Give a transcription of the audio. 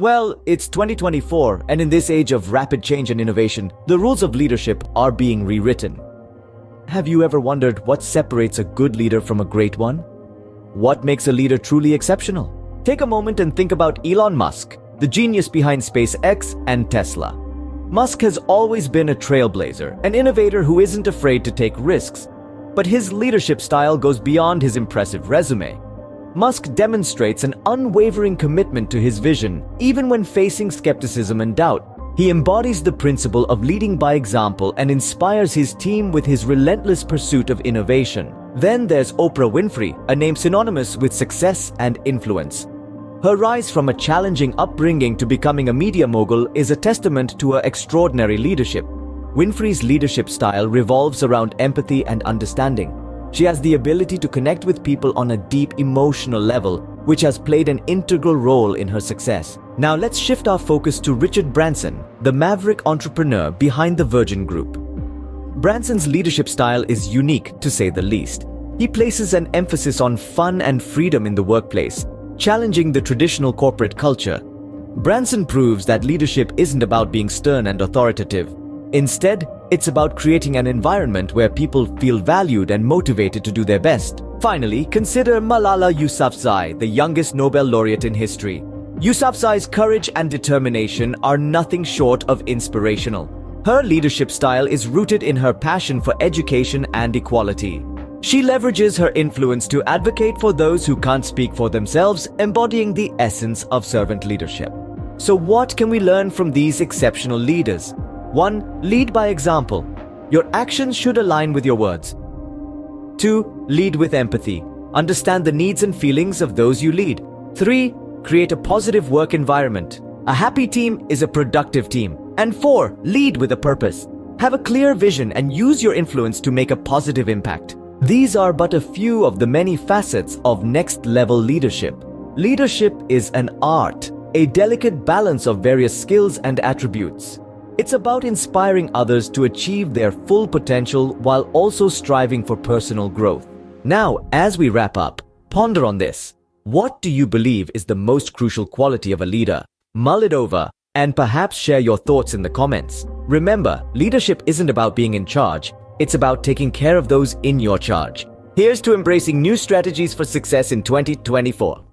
Well, it's 2024, and in this age of rapid change and innovation, the rules of leadership are being rewritten. Have you ever wondered what separates a good leader from a great one? What makes a leader truly exceptional? Take a moment and think about Elon Musk, the genius behind SpaceX and Tesla. Musk has always been a trailblazer, an innovator who isn't afraid to take risks. But his leadership style goes beyond his impressive resume. Musk demonstrates an unwavering commitment to his vision, even when facing skepticism and doubt. He embodies the principle of leading by example and inspires his team with his relentless pursuit of innovation. Then there's Oprah Winfrey, a name synonymous with success and influence. Her rise from a challenging upbringing to becoming a media mogul is a testament to her extraordinary leadership. Winfrey's leadership style revolves around empathy and understanding. She has the ability to connect with people on a deep emotional level, which has played an integral role in her success. Now let's shift our focus to Richard Branson, the maverick entrepreneur behind the Virgin Group. Branson's leadership style is unique, to say the least. He places an emphasis on fun and freedom in the workplace, challenging the traditional corporate culture. Branson proves that leadership isn't about being stern and authoritative. Instead, it's about creating an environment where people feel valued and motivated to do their best. Finally, consider Malala Yousafzai, the youngest Nobel laureate in history. Yousafzai's courage and determination are nothing short of inspirational. Her leadership style is rooted in her passion for education and equality. She leverages her influence to advocate for those who can't speak for themselves, embodying the essence of servant leadership. So what can we learn from these exceptional leaders? 1. Lead by example. Your actions should align with your words. 2. Lead with empathy. Understand the needs and feelings of those you lead. 3. Create a positive work environment. A happy team is a productive team. And 4. Lead with a purpose. Have a clear vision and use your influence to make a positive impact. These are but a few of the many facets of next-level leadership. Leadership is an art, a delicate balance of various skills and attributes. It's about inspiring others to achieve their full potential while also striving for personal growth. Now, as we wrap up, ponder on this. What do you believe is the most crucial quality of a leader? Mull it over and perhaps share your thoughts in the comments. Remember, leadership isn't about being in charge. It's about taking care of those in your charge. Here's to embracing new strategies for success in 2024.